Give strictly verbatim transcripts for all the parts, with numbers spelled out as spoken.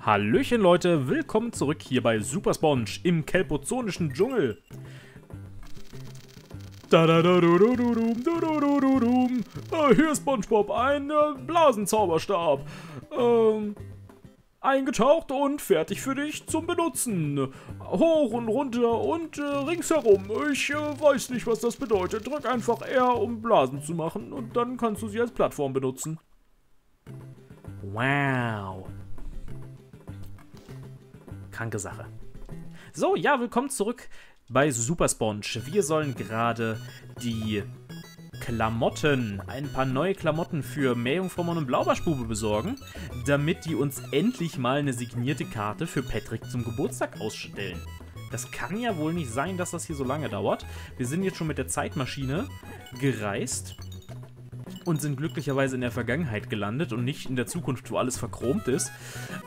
Hallöchen Leute, willkommen zurück hier bei Super Sponge im Kelpozonischen Dschungel. Äh, hier ist Spongebob, ein äh, Blasenzauberstab. Ähm, eingetaucht und fertig für dich zum Benutzen. Hoch und runter und äh, ringsherum. Ich äh, weiß nicht, was das bedeutet. Drück einfach R, um Blasen zu machen und dann kannst du sie als Plattform benutzen. Wow. Kranke Sache. So, ja, willkommen zurück bei Super Sponge. Wir sollen gerade die Klamotten, ein paar neue Klamotten für Meerjungfraumann und Blaubarschbube besorgen, damit die uns endlich mal eine signierte Karte für Patrick zum Geburtstag ausstellen. Das kann ja wohl nicht sein, dass das hier so lange dauert. Wir sind jetzt schon mit der Zeitmaschine gereist und sind glücklicherweise in der Vergangenheit gelandet und nicht in der Zukunft, wo alles verchromt ist.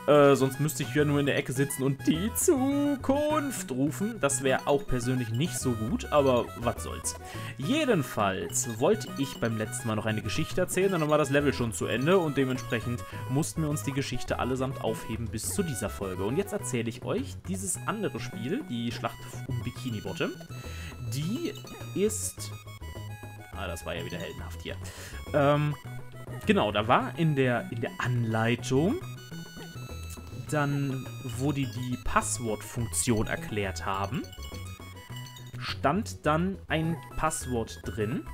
Äh, sonst müsste ich ja nur in der Ecke sitzen und die Zukunft rufen. Das wäre auch persönlich nicht so gut, aber was soll's. Jedenfalls wollte ich beim letzten Mal noch eine Geschichte erzählen, dann war das Level schon zu Ende und dementsprechend mussten wir uns die Geschichte allesamt aufheben bis zu dieser Folge. Und jetzt erzähle ich euch dieses andere Spiel, die Schlacht um Bikini Bottom. Die ist... Ah, das war ja wieder heldenhaft hier. Ähm, genau, da war in der, in der Anleitung dann, wo die die Passwortfunktion erklärt haben, stand dann ein Passwort drin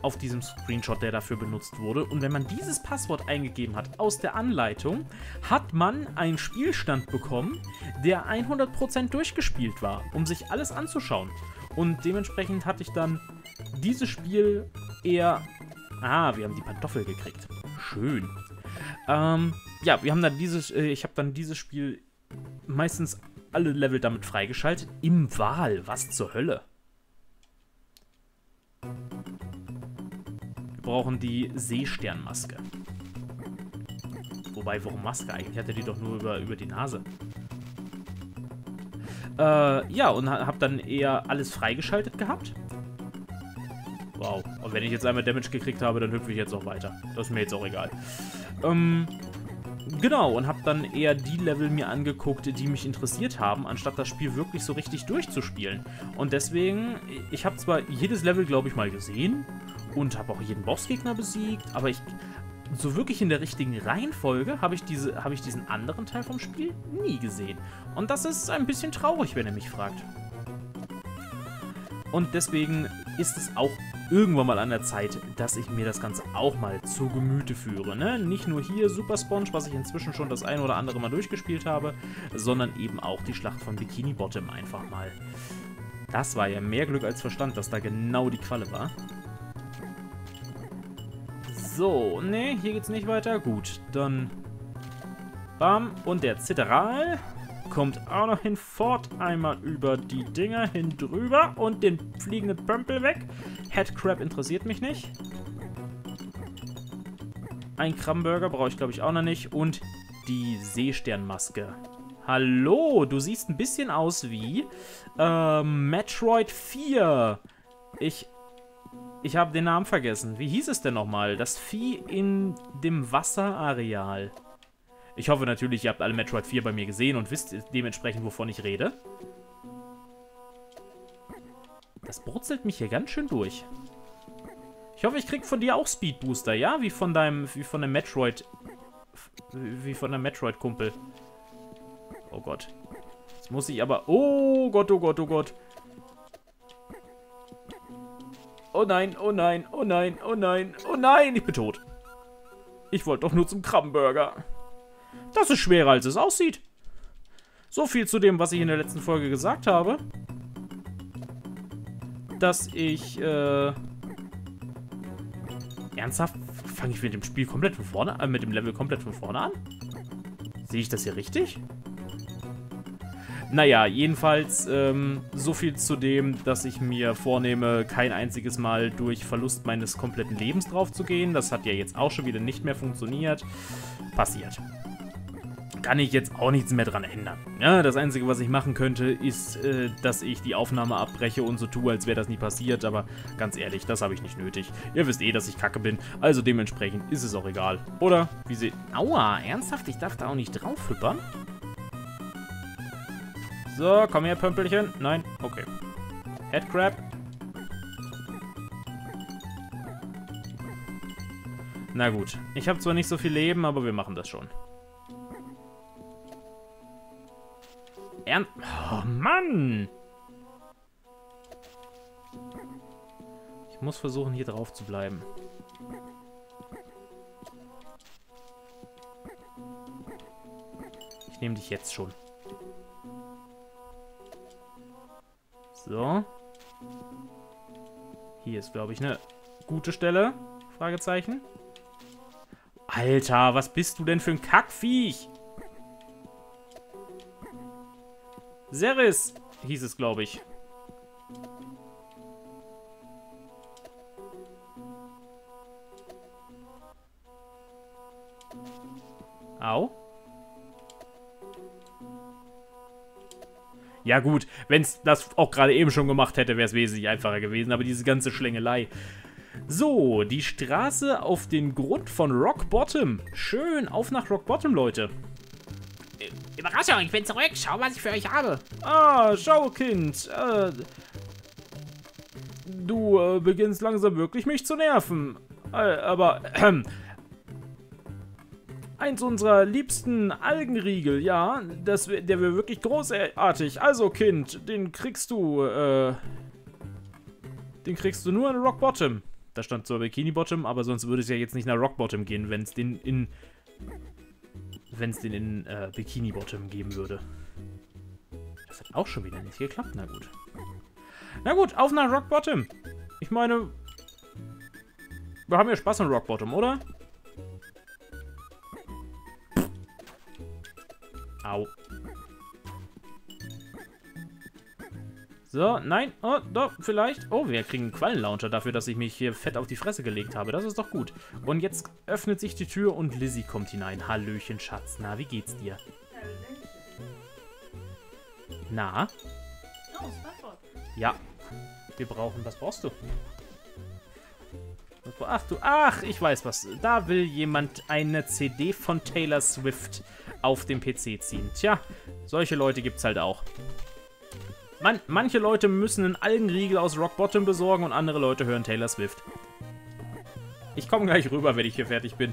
auf diesem Screenshot, der dafür benutzt wurde. Und wenn man dieses Passwort eingegeben hat aus der Anleitung, hat man einen Spielstand bekommen, der hundert Prozent durchgespielt war, um sich alles anzuschauen. Und dementsprechend hatte ich dann dieses Spiel eher... Ah, wir haben die Pantoffel gekriegt. Schön. Ähm, ja, wir haben dann dieses... Äh, ich habe dann dieses Spiel meistens alle Level damit freigeschaltet. Im Wahl. Was zur Hölle? Wir brauchen die Seesternmaske. Wobei, warum Maske? Eigentlich hatte die doch nur über, über die Nase. Äh, ja, und habe dann eher alles freigeschaltet gehabt. Wow. Und wenn ich jetzt einmal Damage gekriegt habe, dann hüpfe ich jetzt noch weiter. Das ist mir jetzt auch egal. Ähm, genau. Und habe dann eher die Level mir angeguckt, die mich interessiert haben, anstatt das Spiel wirklich so richtig durchzuspielen. Und deswegen, ich habe zwar jedes Level, glaube ich, mal gesehen und habe auch jeden Bossgegner besiegt, aber ich... So wirklich in der richtigen Reihenfolge habe ich, diese, habe ich diesen anderen Teil vom Spiel nie gesehen. Und das ist ein bisschen traurig, wenn ihr mich fragt. Und deswegen ist es auch irgendwann mal an der Zeit, dass ich mir das Ganze auch mal zu Gemüte führe. Ne? Nicht nur hier Super Sponge, was ich inzwischen schon das ein oder andere Mal durchgespielt habe, sondern eben auch die Schlacht von Bikini Bottom einfach mal. Das war ja mehr Glück als Verstand, dass da genau die Qualle war. So, ne, hier geht's nicht weiter. Gut, dann... Bam, und der Zitteral kommt auch noch hinfort. Einmal über die Dinger hin drüber und den fliegenden Pömpel weg. Headcrab interessiert mich nicht. Ein Krabbenburger brauche ich, glaube ich, auch noch nicht. Und die Seesternmaske. Hallo, du siehst ein bisschen aus wie... Äh, Metroid vier. Ich... Ich habe den Namen vergessen. Wie hieß es denn nochmal? Das Vieh in dem Wasserareal. Ich hoffe natürlich, ihr habt alle Metroid vier bei mir gesehen und wisst dementsprechend, wovon ich rede. Das brutzelt mich hier ganz schön durch. Ich hoffe, ich krieg von dir auch Speedbooster, ja? Wie von deinem, wie von dem Metroid... Wie von einem Metroid-Kumpel. Oh Gott. Jetzt muss ich aber... Oh Gott, oh Gott, oh Gott. Oh nein, oh nein, oh nein, oh nein, oh nein, ich bin tot. Ich wollte doch nur zum Krabbenburger. Das ist schwerer, als es aussieht. So viel zu dem, was ich in der letzten Folge gesagt habe. Dass ich, äh... Ernsthaft? Fange ich mit dem Spiel komplett von vorne an? Äh, mit dem Level komplett von vorne an? Sehe ich das hier richtig? Naja, jedenfalls ähm, so viel zu dem, dass ich mir vornehme, kein einziges Mal durch Verlust meines kompletten Lebens drauf zu gehen. Das hat ja jetzt auch schon wieder nicht mehr funktioniert. Passiert. kann ich jetzt auch nichts mehr dran ändern. Ja, das Einzige, was ich machen könnte, ist, äh, dass ich die Aufnahme abbreche und so tue, als wäre das nie passiert. Aber ganz ehrlich, das habe ich nicht nötig. Ihr wisst eh, dass ich kacke bin. Also dementsprechend ist es auch egal. Oder? Wie seht ihr? Aua, ernsthaft? Ich darf da auch nicht drauf hüppern? So, komm her, Pömpelchen. Nein, okay. Headcrab. Na gut, ich habe zwar nicht so viel Leben, aber wir machen das schon. Ernst? Oh, Mann! Ich muss versuchen, hier drauf zu bleiben. Ich nehme dich jetzt schon. So. Hier ist, glaube ich, eine gute Stelle. Fragezeichen. Alter, was bist du denn für ein Kackviech? Seris hieß es, glaube ich. Au. Ja gut, wenn es das auch gerade eben schon gemacht hätte, wäre es wesentlich einfacher gewesen. Aber diese ganze Schlängelei... So, die Straße auf den Grund von Rock Bottom. Schön, auf nach Rock Bottom, Leute. Überraschung, ich bin zurück. Schau, was ich für euch habe. Ah, schau, Kind. Äh, du äh, beginnst langsam wirklich mich zu nerven. Äh, aber, äh, eins unserer liebsten Algenriegel, ja. Das, der wäre wirklich großartig. Also, Kind, den kriegst du, äh, den kriegst du nur in Rock Bottom. Da stand zwar Bikini Bottom, aber sonst würde es ja jetzt nicht nach Rock Bottom gehen, wenn es den in, wenn es den in äh, Bikini Bottom geben würde. Das hat auch schon wieder nicht geklappt, na gut. Na gut, auf nach Rock Bottom. Ich meine, wir haben ja Spaß an Rock Bottom, oder? Au. So, nein, oh, doch, vielleicht. Oh, wir kriegen einen Quallenlauncher dafür, dass ich mich hier fett auf die Fresse gelegt habe. Das ist doch gut. Und jetzt öffnet sich die Tür und Lizzie kommt hinein. Hallöchen, Schatz. Na, wie geht's dir? Na? Ja. Wir brauchen, was brauchst du? Ach du, ach, ich weiß was. Da will jemand eine C D von Taylor Swift auf dem P C ziehen. Tja, solche Leute gibt's halt auch. Man, manche Leute müssen einen Algenriegel aus Rock Bottom besorgen und andere Leute hören Taylor Swift. Ich komme gleich rüber, wenn ich hier fertig bin.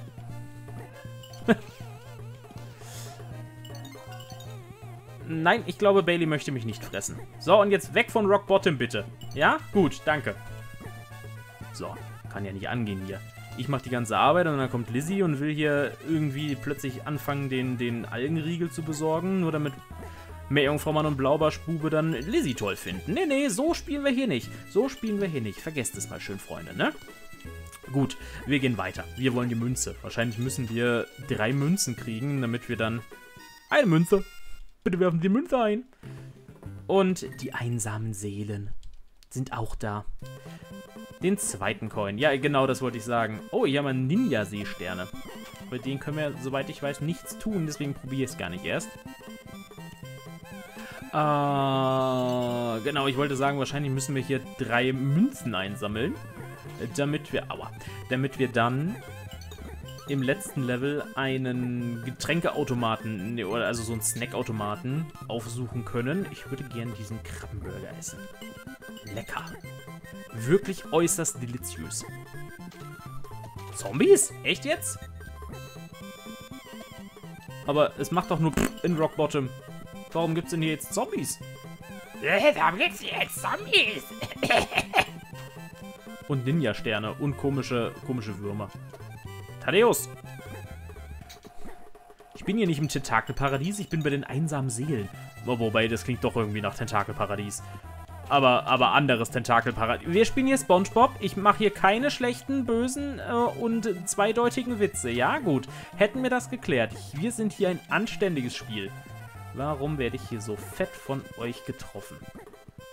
Nein, ich glaube, Bailey möchte mich nicht fressen. So, und jetzt weg von Rock Bottom, bitte. Ja? Gut, danke. So, kann ja nicht angehen hier. Ich mache die ganze Arbeit und dann kommt Lizzie und will hier irgendwie plötzlich anfangen, den, den Algenriegel zu besorgen, nur damit... Meerjungfraumann und Blaubarschbube dann Lizzie toll finden. Nee, nee, so spielen wir hier nicht. So spielen wir hier nicht. Vergesst es mal schön, Freunde, ne? Gut, wir gehen weiter. Wir wollen die Münze. Wahrscheinlich müssen wir drei Münzen kriegen, damit wir dann... Eine Münze! Bitte werfen die Münze ein! Und die einsamen Seelen sind auch da. Den zweiten Coin. Ja, genau das wollte ich sagen. Oh, hier haben wir Ninja-Seesterne. Mit denen können wir, soweit ich weiß, nichts tun. Deswegen probiere ich es gar nicht erst. Uh, genau, ich wollte sagen, wahrscheinlich müssen wir hier drei Münzen einsammeln, damit wir, aua, damit wir dann im letzten Level einen Getränkeautomaten, ne, oder also so einen Snackautomaten aufsuchen können. Ich würde gerne diesen Krabbenburger essen. Lecker. Wirklich äußerst deliziös. Zombies? Echt jetzt? Aber es macht doch nur in Rock Bottom. Warum gibt's denn hier jetzt Zombies? Warum gibt's hier jetzt Zombies? Und Ninja-Sterne und komische, komische Würmer. Thaddäus! Ich bin hier nicht im Tentakelparadies, ich bin bei den einsamen Seelen. Wobei, das klingt doch irgendwie nach Tentakelparadies. Aber, aber anderes Tentakelparadies. Wir spielen hier Spongebob. Ich mache hier keine schlechten, bösen äh, und zweideutigen Witze. Ja, gut. Hätten wir das geklärt. Wir sind hier ein anständiges Spiel. Warum werde ich hier so fett von euch getroffen?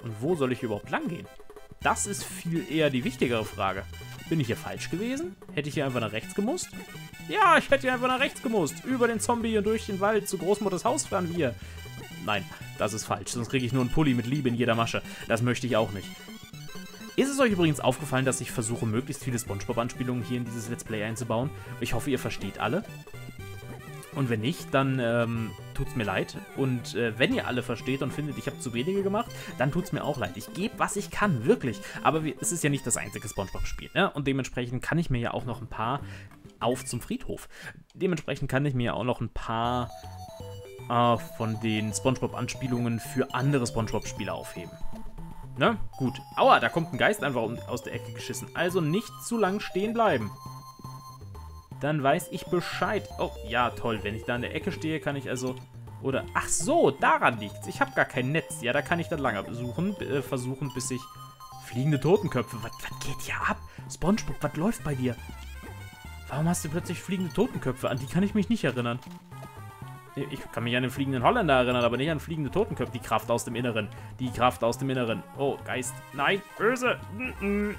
Und wo soll ich überhaupt lang gehen? Das ist viel eher die wichtigere Frage. Bin ich hier falsch gewesen? Hätte ich hier einfach nach rechts gemusst? Ja, ich hätte hier einfach nach rechts gemusst. Über den Zombie und durch den Wald zu Großmutters Haus fahren wir. Nein, das ist falsch. Sonst kriege ich nur einen Pulli mit Liebe in jeder Masche. Das möchte ich auch nicht. Ist es euch übrigens aufgefallen, dass ich versuche, möglichst viele Spongebob-Anspielungen hier in dieses Let's Play einzubauen? Ich hoffe, ihr versteht alle. Und wenn nicht, dann ähm, tut's mir leid. Und äh, wenn ihr alle versteht und findet, ich habe zu wenige gemacht, dann tut's mir auch leid. Ich gebe, was ich kann, wirklich. Aber wir, es ist ja nicht das einzige Spongebob-Spiel, ne? Und dementsprechend kann ich mir ja auch noch ein paar auf zum Friedhof. Dementsprechend kann ich mir ja auch noch ein paar äh, von den Spongebob-Anspielungen für andere Spongebob-Spiele aufheben. Ne? Gut. Aua, da kommt ein Geist einfach aus der Ecke geschissen. Also nicht zu lang stehen bleiben. Dann weiß ich Bescheid. Oh, ja, toll. Wenn ich da in der Ecke stehe, kann ich also... Oder... Ach so, daran liegt's. Ich habe gar kein Netz. Ja, da kann ich dann lange suchen, äh, versuchen, bis ich... Fliegende Totenköpfe. Was, was geht hier ab? Spongebob, was läuft bei dir? Warum hast du plötzlich fliegende Totenköpfe? An die kann ich mich nicht erinnern. Ich kann mich an den fliegenden Holländer erinnern, aber nicht an fliegende Totenköpfe. Die Kraft aus dem Inneren. Die Kraft aus dem Inneren. Oh, Geist. Nein, böse. Mm-mm.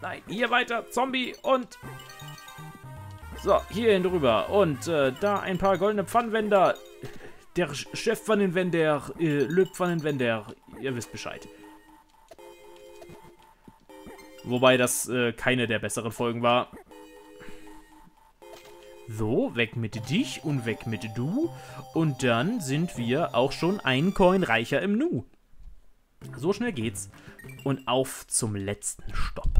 Nein, hier weiter. Zombie und... So, hierhin drüber. Und äh, da ein paar goldene Pfannwender. Der Chef von den Wender, äh, Löb von den Wender. Ihr wisst Bescheid. Wobei das äh, keine der besseren Folgen war. So, weg mit dich und weg mit du. Und dann sind wir auch schon ein Coin reicher im Nu. So schnell geht's. Und auf zum letzten Stopp.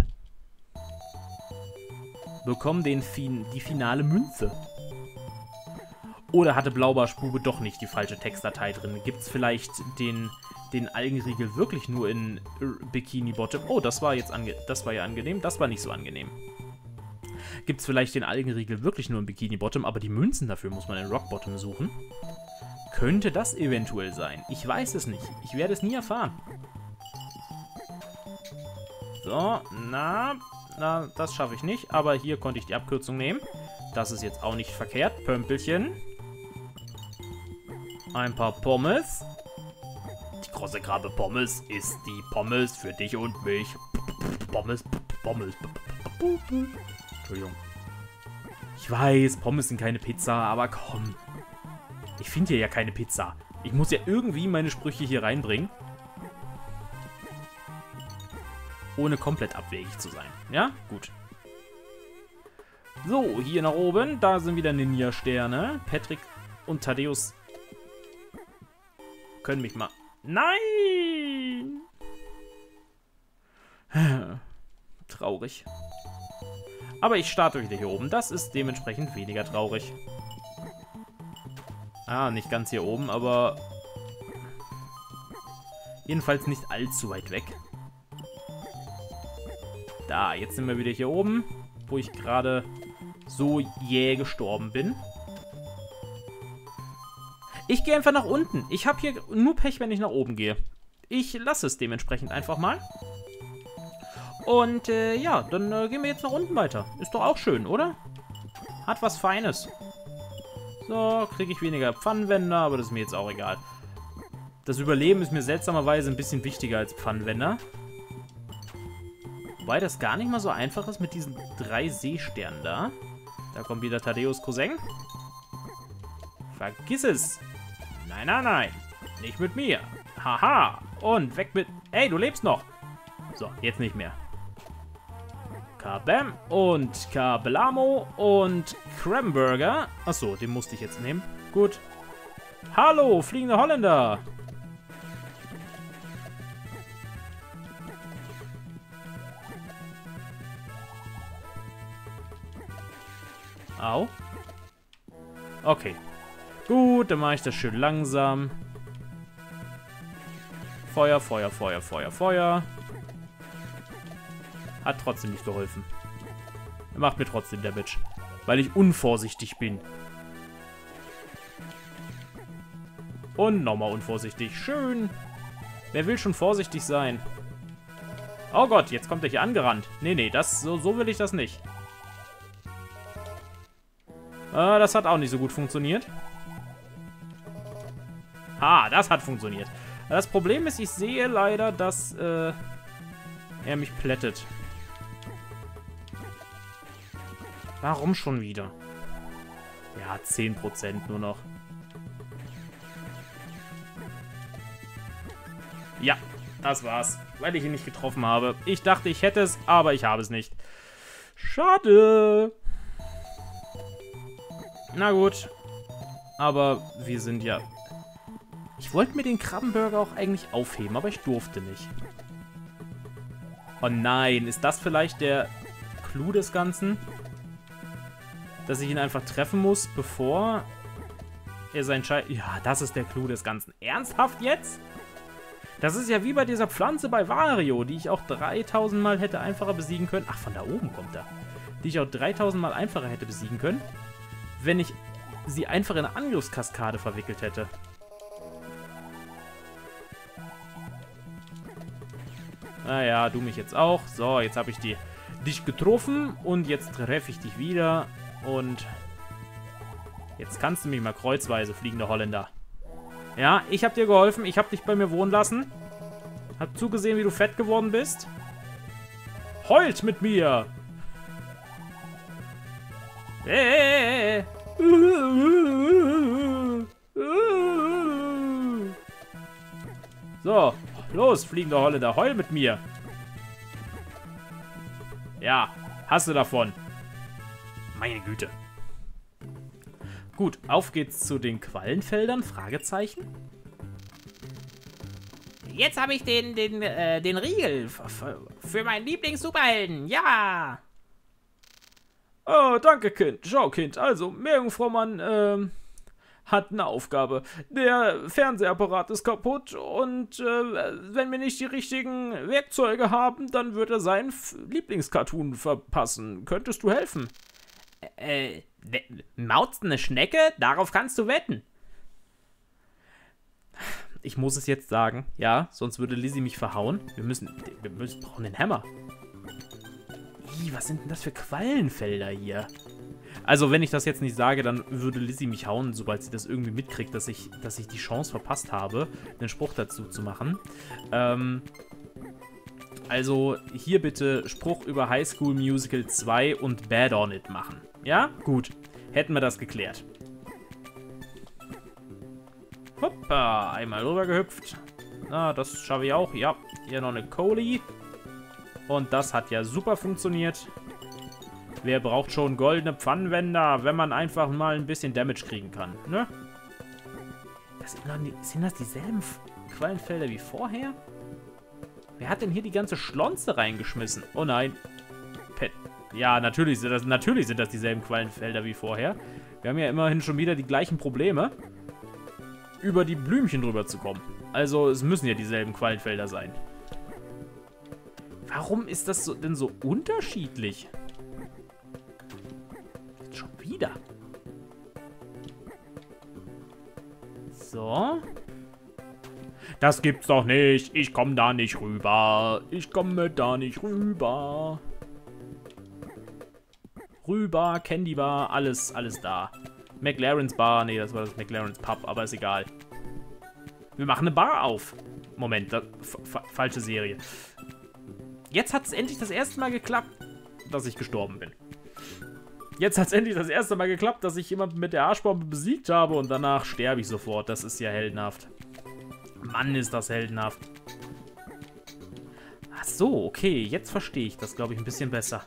Bekommen den fin die finale Münze. Oder hatte Blaubarschbube doch nicht die falsche Textdatei drin? Gibt's vielleicht den, den Algenriegel wirklich nur in Bikini Bottom? Oh, das war jetzt ange das war ja angenehm. Das war nicht so angenehm. Gibt's vielleicht den Algenriegel wirklich nur in Bikini Bottom, aber die Münzen dafür muss man in Rock Bottom suchen? Könnte das eventuell sein? Ich weiß es nicht. Ich werde es nie erfahren. So, na... Na, das schaffe ich nicht, aber hier konnte ich die Abkürzung nehmen. Das ist jetzt auch nicht verkehrt. Pömpelchen. Ein paar Pommes. Die große Krabbe Pommes ist die Pommes für dich und mich. Pommes, Pommes. Entschuldigung. Ich weiß, Pommes sind keine Pizza, aber komm. Ich finde hier ja keine Pizza. Ich muss ja irgendwie meine Sprüche hier reinbringen. Ohne komplett abwegig zu sein. Ja, gut. So, hier nach oben. Da sind wieder Ninja-Sterne. Patrick und Thaddäus können mich mal... Nein! Traurig. Aber ich starte wieder hier oben. Das ist dementsprechend weniger traurig. Ah, nicht ganz hier oben, aber... Jedenfalls nicht allzu weit weg. Da, jetzt sind wir wieder hier oben, wo ich gerade so jäh gestorben bin. Ich gehe einfach nach unten. Ich habe hier nur Pech, wenn ich nach oben gehe. Ich lasse es dementsprechend einfach mal. Und äh, ja, dann äh, gehen wir jetzt nach unten weiter. Ist doch auch schön, oder? Hat was Feines. So, kriege ich weniger Pfannenwender, aber das ist mir jetzt auch egal. Das Überleben ist mir seltsamerweise ein bisschen wichtiger als Pfannenwender. Wobei das gar nicht mal so einfach ist mit diesen drei Seesternen da. Da kommt wieder Thaddäus Cousin. Vergiss es. Nein, nein, nein. Nicht mit mir. Haha. Und weg mit... Ey, du lebst noch. So, jetzt nicht mehr. Kabam und Kabelamo und Kremburger. Achso, den musste ich jetzt nehmen. Gut. Hallo, fliegende Holländer. Au. Okay. Gut, dann mache ich das schön langsam. Feuer, Feuer, Feuer, Feuer, Feuer. Hat trotzdem nicht geholfen. Macht mir trotzdem Damage. Weil ich unvorsichtig bin. Und nochmal unvorsichtig. Schön. Wer will schon vorsichtig sein? Oh Gott, jetzt kommt er hier angerannt. Nee, nee, das, so, so will ich das nicht. Äh, das hat auch nicht so gut funktioniert. Ah, das hat funktioniert. Das Problem ist, ich sehe leider, dass äh, er mich plättet. Warum schon wieder? Ja, zehn Prozent nur noch. Ja, das war's. Weil ich ihn nicht getroffen habe. Ich dachte, ich hätte es, aber ich habe es nicht. Schade. Na gut. Aber wir sind ja... Ich wollte mir den Krabbenburger auch eigentlich aufheben, aber ich durfte nicht. Oh nein, ist das vielleicht der Clou des Ganzen? Dass ich ihn einfach treffen muss, bevor er sein Schei... Ja, das ist der Clou des Ganzen. Ernsthaft jetzt? Das ist ja wie bei dieser Pflanze bei Wario, die ich auch dreitausend Mal hätte einfacher besiegen können. Ach, von da oben kommt er. Die ich auch dreitausend Mal einfacher hätte besiegen können, wenn ich sie einfach in eine Angriffskaskade verwickelt hätte. Naja, du mich jetzt auch. So, jetzt habe ich die, dich getroffen und jetzt treffe ich dich wieder. Und jetzt kannst du mich mal kreuzweise, fliegender Holländer. Ja, ich habe dir geholfen. Ich habe dich bei mir wohnen lassen. Hab zugesehen, wie du fett geworden bist. Heult mit mir! Hey! So, los, fliegender Holländer, heul mit mir! Ja, hast du davon. Meine Güte. Gut, auf geht's zu den Quallenfeldern, Fragezeichen. Jetzt habe ich den, den, äh, den Riegel für meinen Lieblings-Superhelden, ja! Oh, danke, Kind. Schau, Kind, also, Meerjungfraumann ähm, hat eine Aufgabe. Der Fernsehapparat ist kaputt und äh, wenn wir nicht die richtigen Werkzeuge haben, dann wird er seinen Lieblingscartoon verpassen. Könntest du helfen? Äh, mauzt eine Schnecke? Darauf kannst du wetten. Ich muss es jetzt sagen, ja, sonst würde Lizzie mich verhauen. Wir müssen, wir müssen, brauchen den Hammer. Ih, was sind denn das für Quallenfelder hier? Also, wenn ich das jetzt nicht sage, dann würde Lizzie mich hauen, sobald sie das irgendwie mitkriegt, dass ich, dass ich die Chance verpasst habe, einen Spruch dazu zu machen. Ähm... Also hier bitte Spruch über High School Musical zwei und Bad on It machen. Ja? Gut. Hätten wir das geklärt. Hoppa. Einmal rüber gehüpft. Na, das schaffe ich auch. Ja. Hier noch eine Kohli. Und das hat ja super funktioniert. Wer braucht schon goldene Pfannenwender, wenn man einfach mal ein bisschen Damage kriegen kann? Ne? Das sind, die, sind das dieselben Quallenfelder wie vorher? Wer hat denn hier die ganze Schlonze reingeschmissen? Oh nein. Pet. Ja, natürlich sind, das, natürlich sind das dieselben Quallenfelder wie vorher. Wir haben ja immerhin schon wieder die gleichen Probleme, über die Blümchen drüber zu kommen. Also es müssen ja dieselben Quallenfelder sein. Warum ist das so, denn so unterschiedlich? Jetzt schon wieder. So. Das gibt's doch nicht. Ich komme da nicht rüber. Ich komme da nicht rüber. Rüber, Candy Bar, alles, alles da. McLaren's Bar, nee, das war das McLaren's Pub, aber ist egal. Wir machen eine Bar auf. Moment, das, fa falsche Serie. Jetzt hat's endlich das erste Mal geklappt, dass ich gestorben bin. Jetzt hat's endlich das erste Mal geklappt, dass ich jemanden mit der Arschbombe besiegt habe und danach sterbe ich sofort. Das ist ja heldenhaft. Mann, ist das heldenhaft. Ach so, okay, jetzt verstehe ich das, glaube ich, ein bisschen besser.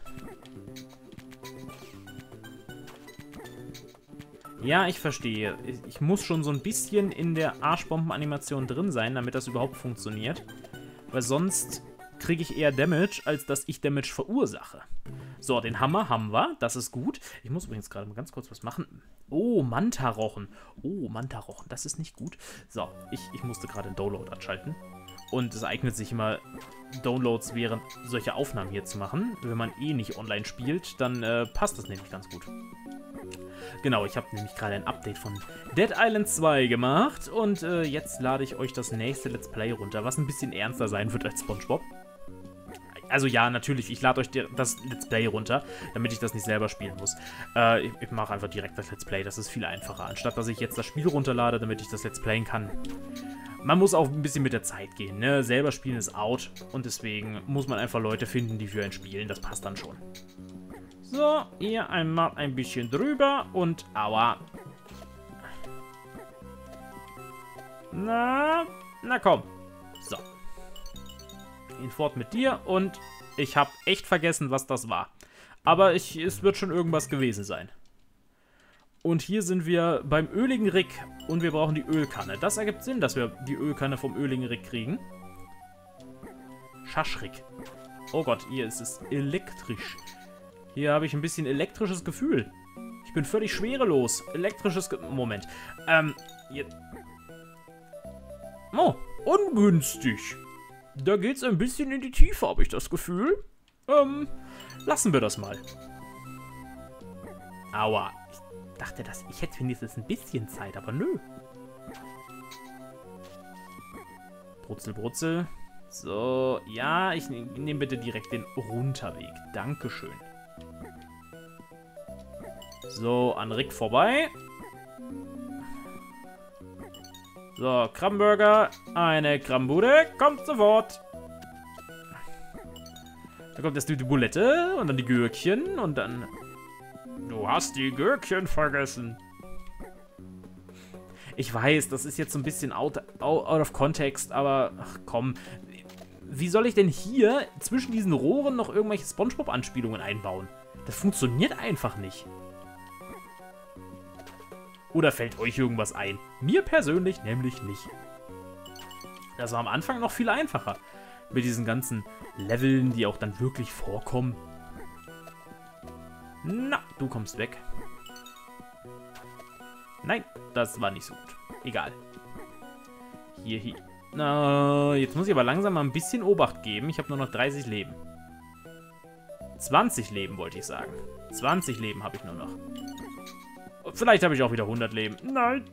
Ja, ich verstehe. Ich muss schon so ein bisschen in der Arschbombenanimation drin sein, damit das überhaupt funktioniert. Weil sonst kriege ich eher Damage, als dass ich Damage verursache. So, den Hammer haben wir. Das ist gut. Ich muss übrigens gerade mal ganz kurz was machen. Oh, Mantarochen. Oh, Mantarochen. Das ist nicht gut. So, ich, ich musste gerade einen Download anschalten. Und es eignet sich immer, Downloads während solcher Aufnahmen hier zu machen. Wenn man eh nicht online spielt, dann äh, passt das nämlich ganz gut. Genau, ich habe nämlich gerade ein Update von Dead Island zwei gemacht. Und äh, jetzt lade ich euch das nächste Let's Play runter, was ein bisschen ernster sein wird als Spongebob. Also ja, natürlich, ich lade euch das Let's Play runter, damit ich das nicht selber spielen muss. Äh, ich ich mache einfach direkt das Let's Play, das ist viel einfacher, anstatt dass ich jetzt das Spiel runterlade, damit ich das Let's Playen kann. Man muss auch ein bisschen mit der Zeit gehen, ne? Selber spielen ist out und deswegen muss man einfach Leute finden, die für einen spielen, das passt dann schon. So, hier einmal ein bisschen drüber und aua. Na, na komm. So. Ihn fort mit dir und ich habe echt vergessen, was das war. Aber ich, es wird schon irgendwas gewesen sein. Und hier sind wir beim öligen Rick und wir brauchen die Ölkanne. Das ergibt Sinn, dass wir die Ölkanne vom öligen Rick kriegen. Schaschrick. Oh Gott, hier ist es elektrisch. Hier habe ich ein bisschen elektrisches Gefühl. Ich bin völlig schwerelos. Elektrisches Ge- Moment. Ähm, hier. Oh, ungünstig. Da geht's ein bisschen in die Tiefe, habe ich das Gefühl. Ähm, lassen wir das mal. Aua. Ich dachte, dass ich hätte wenigstens ein bisschen Zeit, aber nö. Brutzel, Brutzel. So, ja, ich nehme nehm bitte direkt den Runterweg. Dankeschön. So, an Rick vorbei. So, Krabbenburger, eine Krabbenbude, kommt sofort. Da kommt erst die Bulette und dann die Gürkchen und dann... Du hast die Gürkchen vergessen. Ich weiß, das ist jetzt so ein bisschen out, out of context, aber ach komm. Wie soll ich denn hier zwischen diesen Rohren noch irgendwelche SpongeBob-Anspielungen einbauen? Das funktioniert einfach nicht. Oder fällt euch irgendwas ein? Mir persönlich nämlich nicht. Das war am Anfang noch viel einfacher. Mit diesen ganzen Leveln, die auch dann wirklich vorkommen. Na, du kommst weg. Nein, das war nicht so gut. Egal. Hier, hier. Na, jetzt muss ich aber langsam mal ein bisschen Obacht geben. Ich habe nur noch dreißig Leben. zwanzig Leben wollte ich sagen. zwanzig Leben habe ich nur noch. Vielleicht habe ich auch wieder hundert Leben. Nein.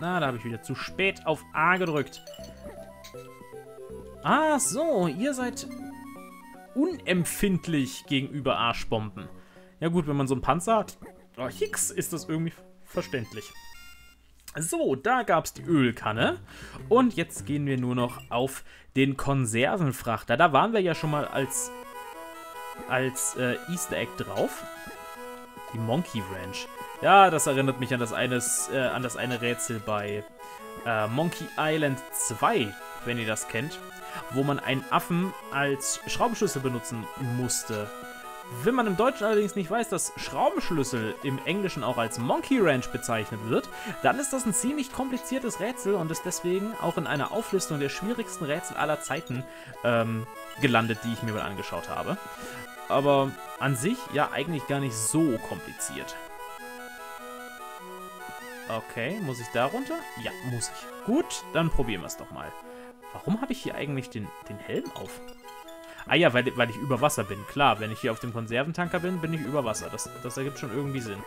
Na, da habe ich wieder zu spät auf A gedrückt. Ah, so. Ihr seid unempfindlich gegenüber Arschbomben. Ja gut, wenn man so einen Panzer hat. Oh, Hicks, ist das irgendwie verständlich. So, da gab es die Ölkanne. Und jetzt gehen wir nur noch auf den Konservenfrachter. Da waren wir ja schon mal als... als äh, Easter Egg drauf. Die Monkey Ranch. Ja, das erinnert mich an das, eines, äh, an das eine Rätsel bei äh, Monkey Island zwei, wenn ihr das kennt, wo man einen Affen als Schraubenschlüssel benutzen musste. Wenn man im Deutschen allerdings nicht weiß, dass Schraubenschlüssel im Englischen auch als Monkey Ranch bezeichnet wird, dann ist das ein ziemlich kompliziertes Rätsel und ist deswegen auch in einer Auflistung der schwierigsten Rätsel aller Zeiten ähm, gelandet, die ich mir mal angeschaut habe. Aber an sich ja eigentlich gar nicht so kompliziert. Okay, muss ich da runter? Ja, muss ich. Gut, dann probieren wir es doch mal. Warum habe ich hier eigentlich den, den Helm auf? Ah ja, weil, weil ich über Wasser bin. Klar, wenn ich hier auf dem Konserventanker bin, bin ich über Wasser. Das, das ergibt schon irgendwie Sinn.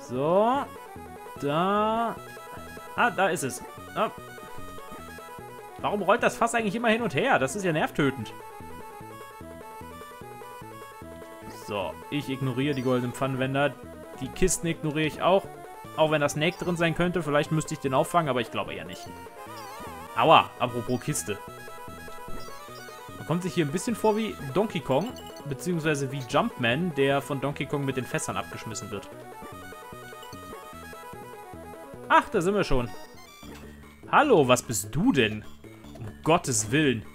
So. Da. Ah, da ist es. Ah. Warum rollt das Fass eigentlich immer hin und her? Das ist ja nervtötend. So, ich ignoriere die goldenen Pfannenwender. Die Kisten ignoriere ich auch. Auch wenn da Snake drin sein könnte. Vielleicht müsste ich den auffangen, aber ich glaube ja nicht. Aua, apropos Kiste. Kommt sich hier ein bisschen vor wie Donkey Kong, beziehungsweise wie Jumpman, der von Donkey Kong mit den Fässern abgeschmissen wird. Ach, da sind wir schon. Hallo, was bist du denn? Um Gottes Willen.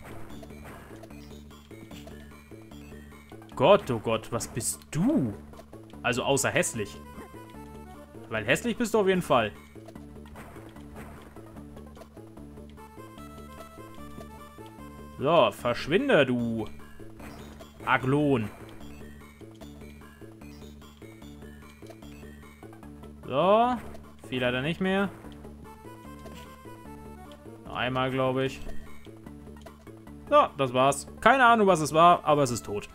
Gott, oh Gott, was bist du? Also außer hässlich. Weil hässlich bist du auf jeden Fall. So, verschwinde, du Aglon. So, viel leider nicht mehr. Noch einmal, glaube ich. So, das war's. Keine Ahnung, was es war, aber es ist tot.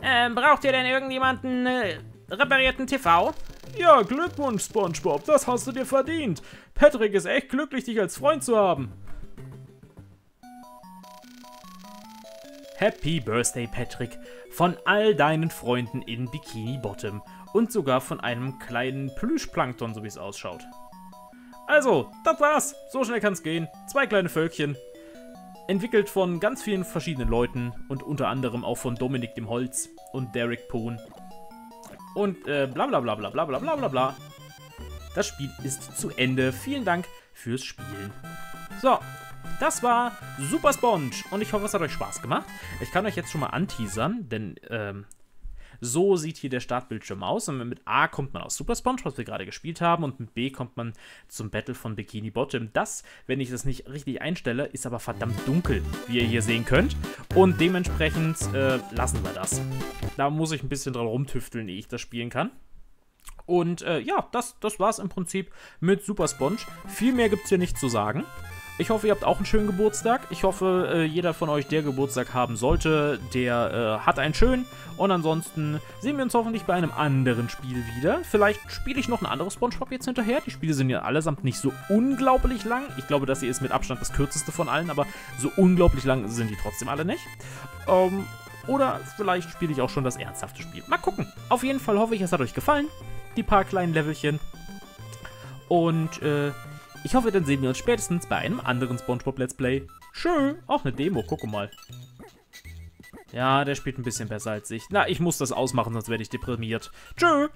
Ähm, braucht ihr denn irgendjemanden äh, reparierten T V? Ja, Glückwunsch, Spongebob, das hast du dir verdient. Patrick ist echt glücklich, dich als Freund zu haben. Happy Birthday, Patrick, von all deinen Freunden in Bikini Bottom und sogar von einem kleinen Plüschplankton, so wie es ausschaut. Also, das war's. So schnell kann's gehen. Zwei kleine Völkchen. Entwickelt von ganz vielen verschiedenen Leuten und unter anderem auch von Dominik dem Holz und Derek Poon. Und äh, bla bla bla bla bla bla bla bla bla. Das Spiel ist zu Ende. Vielen Dank fürs Spielen. So. Das war Super Sponge und ich hoffe, es hat euch Spaß gemacht. Ich kann euch jetzt schon mal anteasern, denn ähm, so sieht hier der Startbildschirm aus. Und mit A kommt man aus Super Sponge, was wir gerade gespielt haben, und mit B kommt man zum Battle von Bikini Bottom. Das, wenn ich das nicht richtig einstelle, ist aber verdammt dunkel, wie ihr hier sehen könnt. Und dementsprechend äh, lassen wir das. Da muss ich ein bisschen dran rumtüfteln, ehe ich das spielen kann. Und äh, ja, das, das war es im Prinzip mit Super Sponge. Viel mehr gibt es hier nicht zu sagen. Ich hoffe, ihr habt auch einen schönen Geburtstag. Ich hoffe, jeder von euch, der Geburtstag haben sollte, der äh, hat einen schönen. Und ansonsten sehen wir uns hoffentlich bei einem anderen Spiel wieder. Vielleicht spiele ich noch ein anderes Spongebob jetzt hinterher. Die Spiele sind ja allesamt nicht so unglaublich lang. Ich glaube, das hier ist mit Abstand das kürzeste von allen, aber so unglaublich lang sind die trotzdem alle nicht. Ähm, oder vielleicht spiele ich auch schon das ernsthafte Spiel. Mal gucken. Auf jeden Fall hoffe ich, es hat euch gefallen. Die paar kleinen Levelchen. Und, äh... ich hoffe, dann sehen wir uns spätestens bei einem anderen Spongebob Let's Play. Tschö, auch eine Demo, guck mal. Ja, der spielt ein bisschen besser als ich. Na, ich muss das ausmachen, sonst werde ich deprimiert. Tschö.